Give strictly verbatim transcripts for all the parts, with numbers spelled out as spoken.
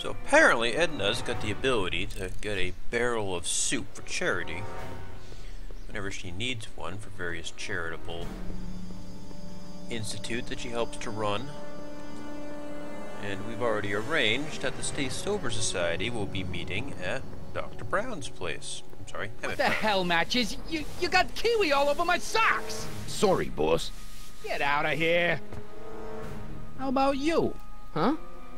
So apparently Edna's got the ability to get a barrel of soup for charity whenever she needs one for various charitable institutes that she helps to run. And we've already arranged that the Stay Sober Society will be meeting at Doctor Brown's place. I'm sorry. What the hell, Matches? You, you got kiwi all over my socks! Sorry, boss. Get out of here. How about you? Huh?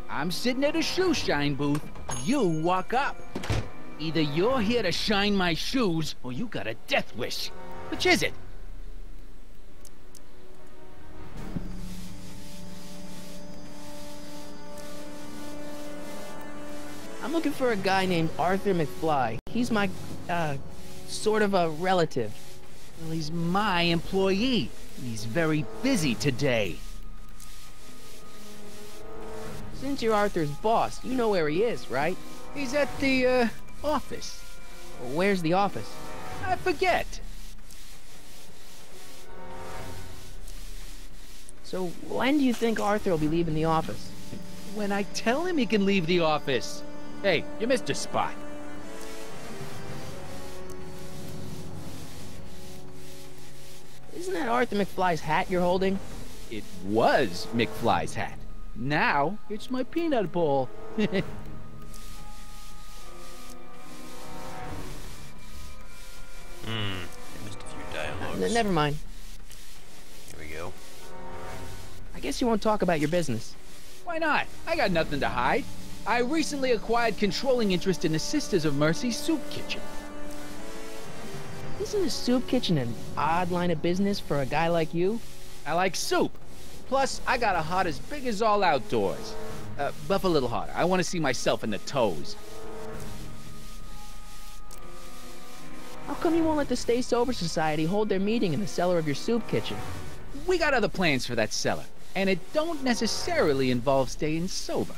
I'm sitting at a shoe shine booth. You walk up. Either you're here to shine my shoes, or you got a death wish. Which is it? I'm looking for a guy named Arthur McFly. He's my, uh, sort of a relative. Well, he's my employee. He's very busy today. Since you're Arthur's boss, you know where he is, right? He's at the, uh, office. Well, where's the office? I forget. So, when do you think Arthur will be leaving the office? When I tell him he can leave the office. Hey, you missed a spot. Isn't that Arthur McFly's hat you're holding? It was McFly's hat. Now, it's my peanut bowl. Hmm, I missed a few dialogues. Uh, never mind. Here we go. I guess you won't talk about your business. Why not? I got nothing to hide. I recently acquired controlling interest in the Sisters of Mercy Soup Kitchen. Isn't a soup kitchen an odd line of business for a guy like you? I like soup. Plus, I got a heart as big as all outdoors. Uh, buff a little harder. I want to see myself in the toes. How come you won't let the Stay Sober Society hold their meeting in the cellar of your soup kitchen? We got other plans for that cellar, and it don't necessarily involve staying sober.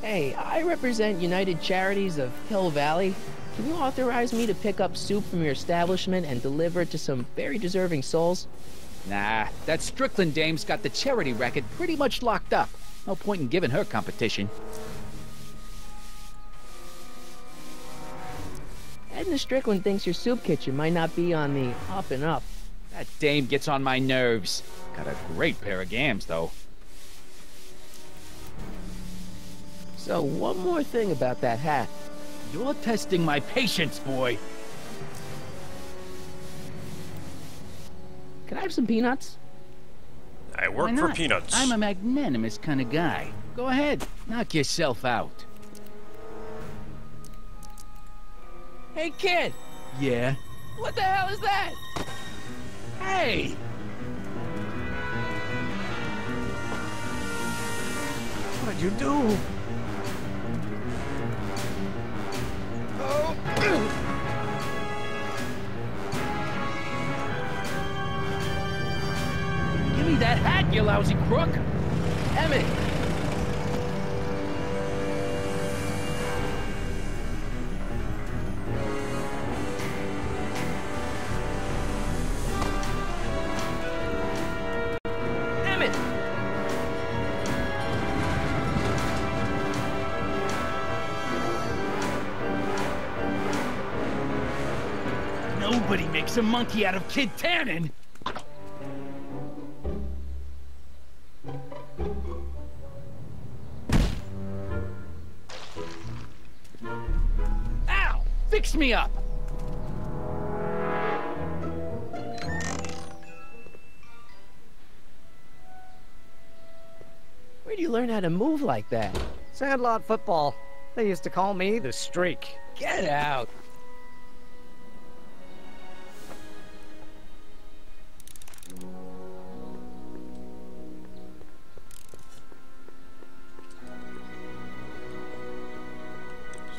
Hey, I represent United Charities of Hill Valley. Can you authorize me to pick up soup from your establishment and deliver it to some very deserving souls? Nah, that Strickland dame's got the charity racket pretty much locked up. No point in giving her competition. Edna Strickland thinks your soup kitchen might not be on the up and up. That dame gets on my nerves. Got a great pair of gams, though. So, one more thing about that hat. You're testing my patience, boy. Can I have some peanuts? I work for peanuts. I'm a magnanimous kind of guy. Go ahead, knock yourself out. Hey, kid. Yeah? What the hell is that? Hey! What'd you do? Give me that hat, you lousy crook! Emmett! Nobody makes a monkey out of Kid Tannen! Ow! Fix me up! Where do you learn how to move like that? Sadlot football. They used to call me the Streak. Get out!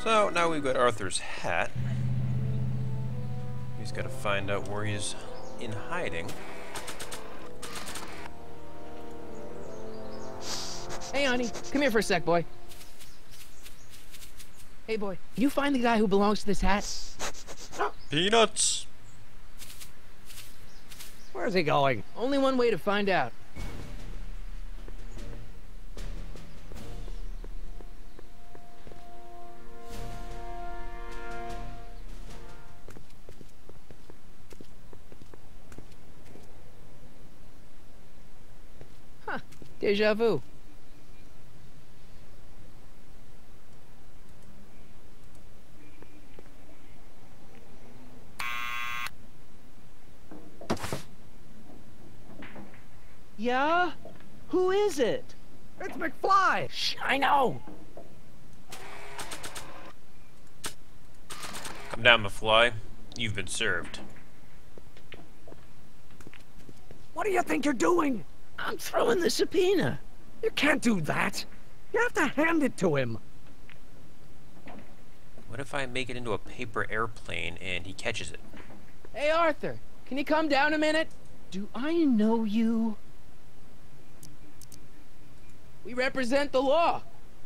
So, now we've got Arthur's hat. He's got to find out where he's in hiding. Hey, honey. Come here for a sec, boy. Hey, boy. Can you find the guy who belongs to this hat? Peanuts! Where's he going? Only one way to find out. Deja vu. Yeah? Who is it? It's McFly! Shh, I know! Come down, McFly. You've been served. What do you think you're doing? I'm throwing the subpoena. You can't do that. You have to hand it to him. What if I make it into a paper airplane and he catches it? Hey, Arthur, can you come down a minute? Do I know you? We represent the law.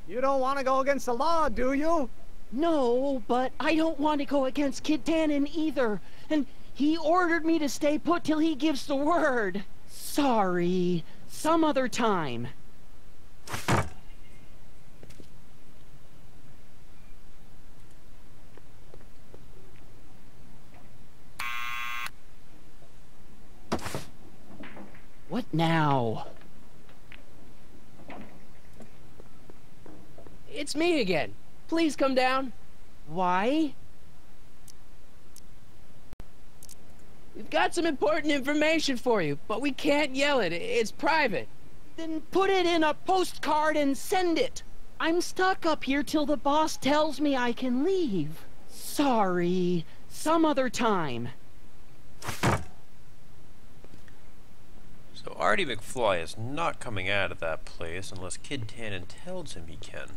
You don't want to go against the law, do you? No, but I don't want to go against Kid Tannen either. And he ordered me to stay put till he gives the word. Sorry. Some other time. What now? It's me again. Please come down. Why? We've got some important information for you, but we can't yell it. It's private. Then put it in a postcard and send it. I'm stuck up here till the boss tells me I can leave. Sorry. Some other time. So Artie McFly is not coming out of that place unless Kid Tannen tells him he can.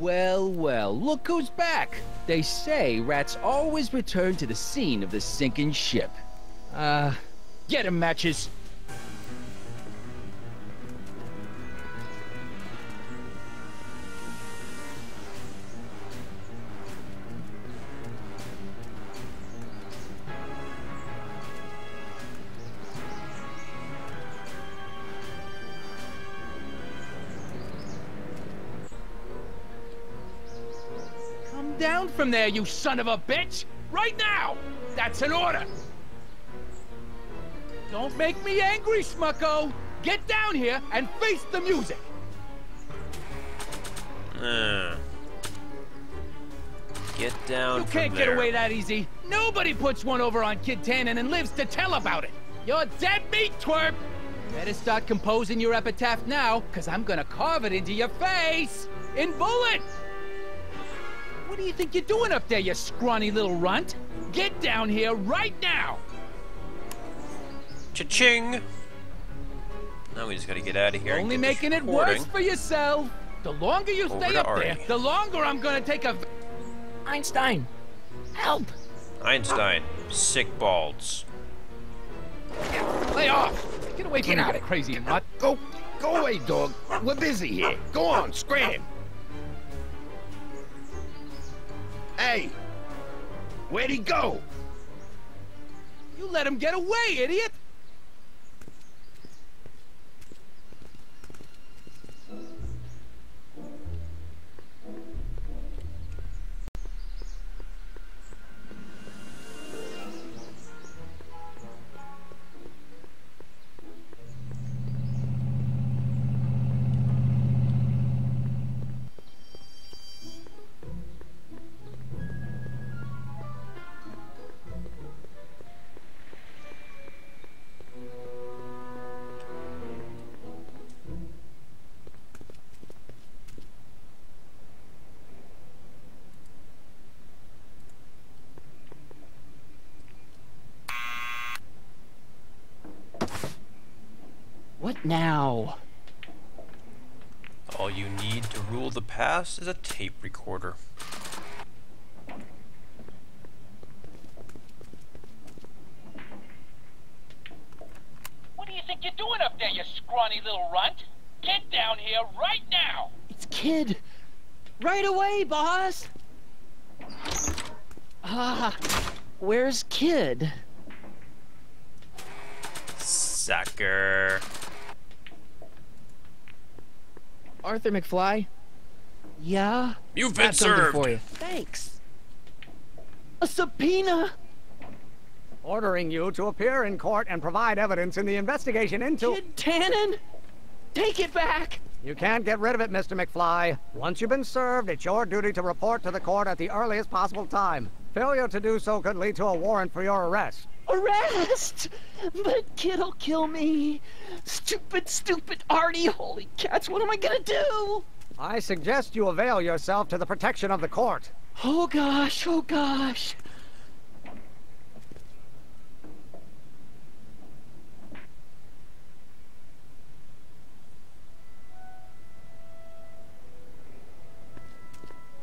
Well, well, look who's back! They say rats always return to the scene of the sinking ship. Uh, get 'em, Matches! Down from there, you son of a bitch! Right now! That's an order! Don't make me angry, Schmucko! Get down here and face the music! Uh, get down. You can't get away that easy. Nobody puts one over on Kid Tannen and lives to tell about it! You're dead meat, twerp! Better start composing your epitaph now, because I'm gonna carve it into your face! In bullets! What do you think you're doing up there, you scrawny little runt? Get down here right now! Cha-ching! Now we just gotta get out of here. Only and making it worse for yourself! The longer you Over stay up Ari. there, the longer I'm gonna take a... Einstein! Help! Einstein. Oh. Sick balds. Lay off! Get away get from out me, you crazy get nut! Go, go away, dog! We're busy here! Go on, scram! Hey! Where'd he go? You let him get away, idiot! What now? All you need to rule the past is a tape recorder. heck you doing up there, you scrawny little runt? Get down here right now! It's Kid! Right away, boss! Ah, where's Kid? Sucker. Arthur McFly? Yeah? You've been served! For you. Thanks. A subpoena? Ordering you to appear in court and provide evidence in the investigation into... Kid Tannen? Take it back! You can't get rid of it, Mister McFly. Once you've been served, it's your duty to report to the court at the earliest possible time. Failure to do so could lead to a warrant for your arrest. Arrest? But Kid'll kill me. Stupid, stupid Artie. Holy cats, what am I gonna do? I suggest you avail yourself to the protection of the court. Oh gosh, oh gosh.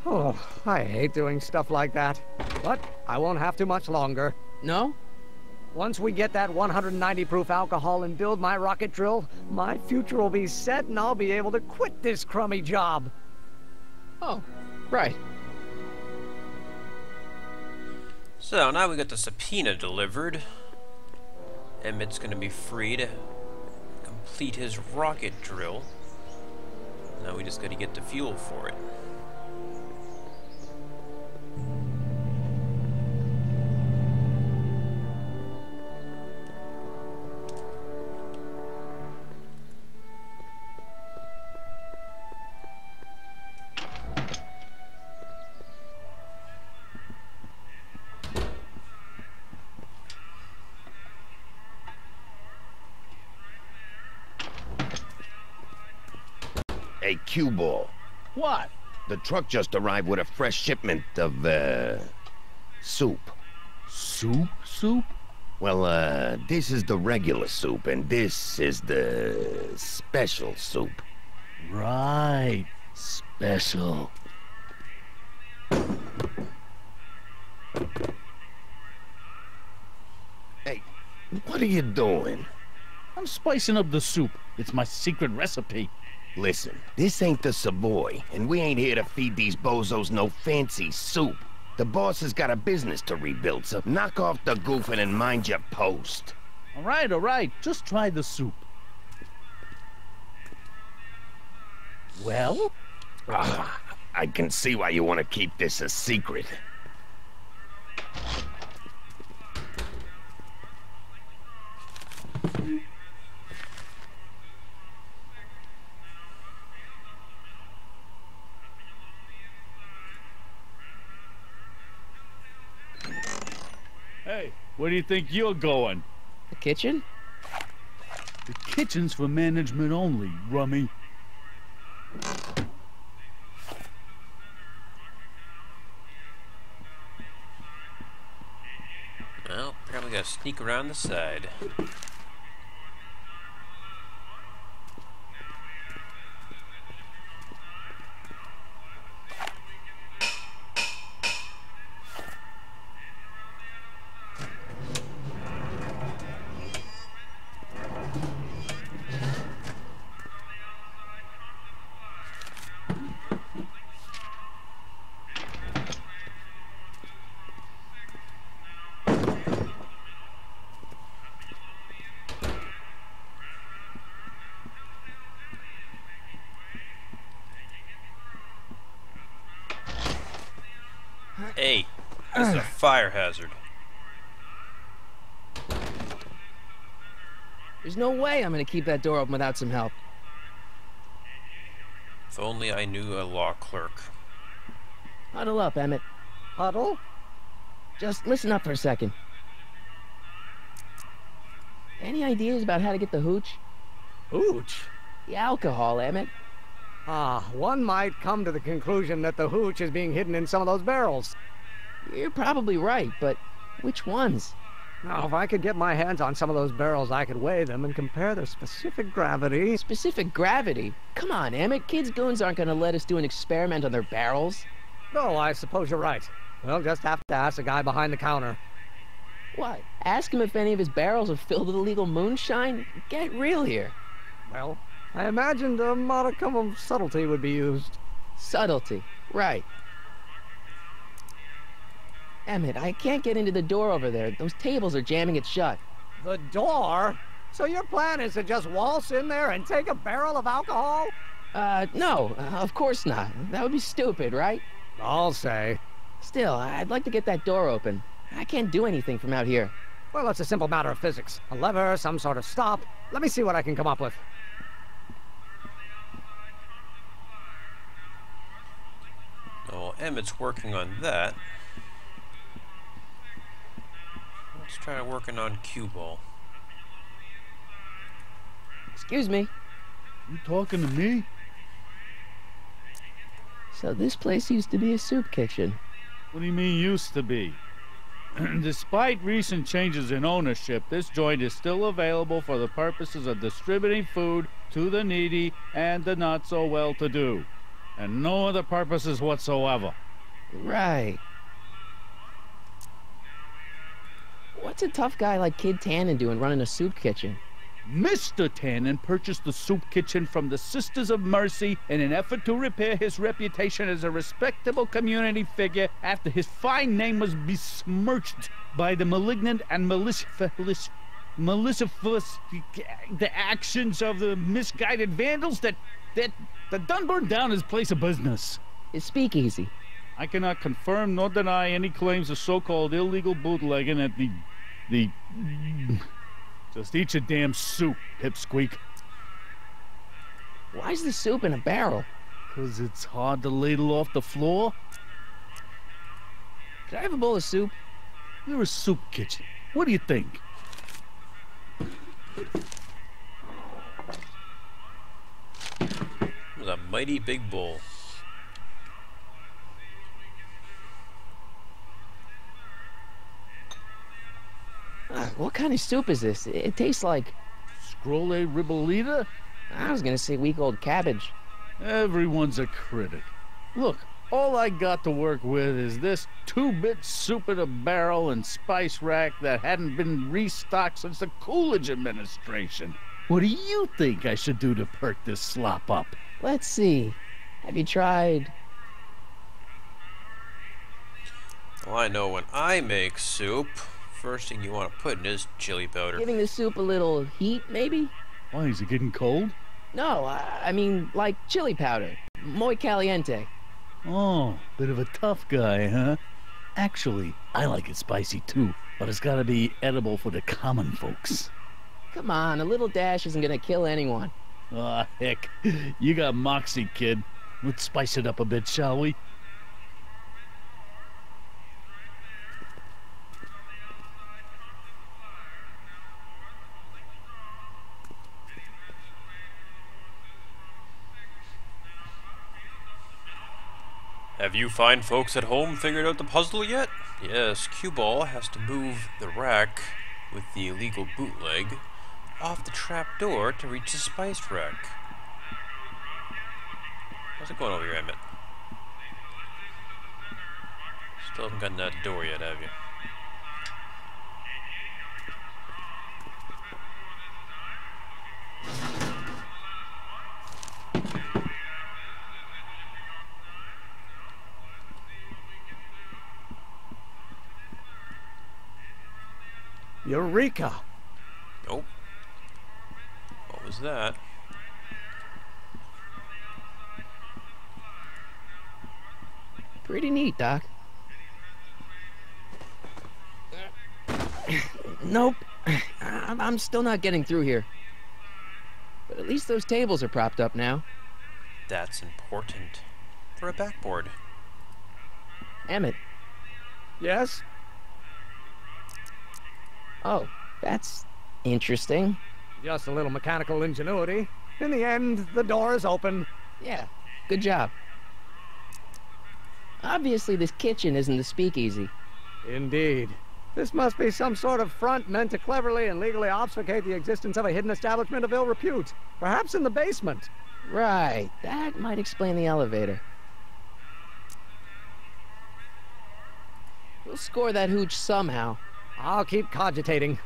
Oh, I hate doing stuff like that. But I won't have to much longer. No? Once we get that one hundred ninety proof alcohol and build my rocket drill, my future will be set and I'll be able to quit this crummy job. Oh, right. So now we got the subpoena delivered. Emmett's gonna be free to complete his rocket drill. Now we just gotta get the fuel for it. Hey, cue ball. What? The truck just arrived with a fresh shipment of, uh... soup. Soup? Soup? Well, uh, this is the regular soup, and this is the... special soup. Right. Special. Hey, what are you doing? I'm spicing up the soup. It's my secret recipe. Listen, this ain't the Savoy, and we ain't here to feed these bozos no fancy soup. The boss has got a business to rebuild, so knock off the goofing and mind your post. All right, all right, just try the soup. Well? Uh, I can see why you want to keep this a secret. Where do you think you're going? The kitchen? The kitchen's for management only, rummy. Well, probably gotta sneak around the side. Hey, this is a fire hazard. There's no way I'm gonna keep that door open without some help. If only I knew a law clerk. Huddle up, Emmett. Huddle? Just listen up for a second. Any ideas about how to get the hooch? Hooch? The alcohol, Emmett. Ah, one might come to the conclusion that the hooch is being hidden in some of those barrels. You're probably right, but which ones? Now, if I could get my hands on some of those barrels, I could weigh them and compare their specific gravity. Specific gravity? Come on, Emmett. Kids' goons aren't going to let us do an experiment on their barrels. No, I suppose you're right. We'll just have to ask the guy behind the counter. What? Ask him if any of his barrels are filled with illegal moonshine? Get real here. Well, I imagined a modicum of subtlety would be used. Subtlety, right. Emmett, I can't get into the door over there. Those tables are jamming it shut. The door? So your plan is to just waltz in there and take a barrel of alcohol? Uh, no, uh, of course not. That would be stupid, right? I'll say. Still, I'd like to get that door open. I can't do anything from out here. Well, it's a simple matter of physics. A lever, some sort of stop. Let me see what I can come up with. Oh, Emmett's working on that. Let's try working on cue ball. Excuse me. You talking to me? So this place used to be a soup kitchen. What do you mean used to be? Despite recent changes in ownership, this joint is still available for the purposes of distributing food to the needy and the not-so-well-to-do. And no other purposes whatsoever. Right. What's a tough guy like Kid Tannen doing running a soup kitchen? Mister Tannen purchased the soup kitchen from the Sisters of Mercy in an effort to repair his reputation as a respectable community figure after his fine name was besmirched by the malignant and malicious, malicious the actions of the misguided vandals that, that, that done burned down his place of business. It's speakeasy. I cannot confirm nor deny any claims of so-called illegal bootlegging at the... the... Just eat your damn soup, pipsqueak. Why's the soup in a barrel? 'Cause it's hard to ladle off the floor. Can I have a bowl of soup? You're a soup kitchen. What do you think? It was a mighty big bowl. Uh, what kind of soup is this? It, it tastes like... Scrolle ribolita? I was gonna say week old cabbage. Everyone's a critic. Look, all I got to work with is this two-bit soup in a barrel and spice rack that hadn't been restocked since the Coolidge administration. What do you think I should do to perk this slop up? Let's see. Have you tried... Well, I know when I make soup... First thing you want to put in is chili powder. Giving the soup a little heat, maybe? Why, is it getting cold? No, I, I mean, like chili powder. Muy caliente. Oh, bit of a tough guy, huh? Actually, I like it spicy too, but it's gotta be edible for the common folks. Come on, a little dash isn't gonna kill anyone. Aw, oh, heck. You got moxie, kid. Let's spice it up a bit, shall we? Have you fine folks at home figured out the puzzle yet? Yes, cue ball has to move the rack with the illegal bootleg off the trapdoor to reach the spice rack. How's it going over here, Emmett? Still haven't gotten that door yet, have you? Eureka! Nope. What was that? Pretty neat, Doc. Nope. I'm still not getting through here. But at least those tables are propped up now. That's important. For a backboard. Emmett. Yes? Oh, that's interesting. Just a little mechanical ingenuity. In the end, the door is open. Yeah, good job. Obviously, this kitchen isn't the speakeasy. Indeed. This must be some sort of front meant to cleverly and legally obfuscate the existence of a hidden establishment of ill repute. Perhaps in the basement. Right, that might explain the elevator. We'll score that hooch somehow. I'll keep cogitating.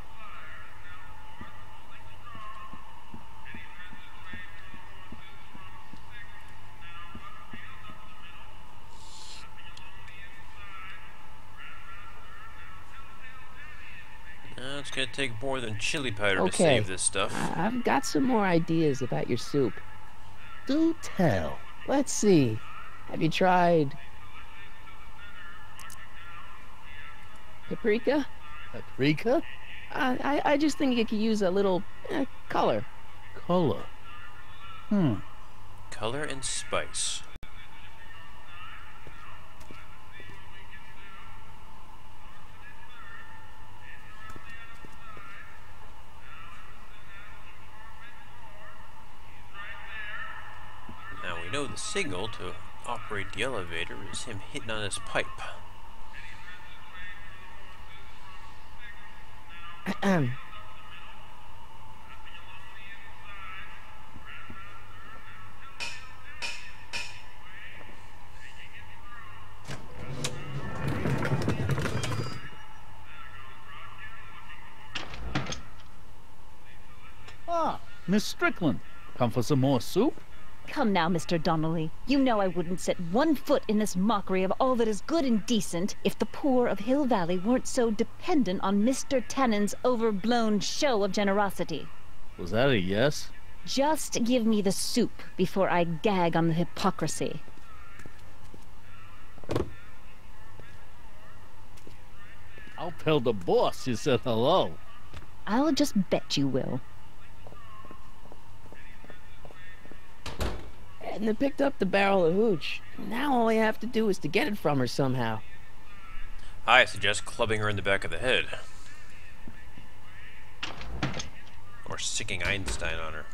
It's gonna take more than chili powder okay. to save this stuff. Uh, I've got some more ideas about your soup. Do tell. Let's see. Have you tried paprika? Paprika? Uh, I I just think it could use a little uh, color. Color. Hmm. Color and spice. No, the signal to operate the elevator is him hitting on his pipe. Ahem. Ah, Miss Strickland, come for some more soup? Come now, Mister Donnelly. You know I wouldn't set one foot in this mockery of all that is good and decent if the poor of Hill Valley weren't so dependent on Mister Tannen's overblown show of generosity. Was that a yes? Just give me the soup before I gag on the hypocrisy. I'll tell the boss you said hello. I'll just bet you will. Edna picked up the barrel of hooch. Now all I have to do is to get it from her somehow. I suggest clubbing her in the back of the head. Or sicking Einstein on her.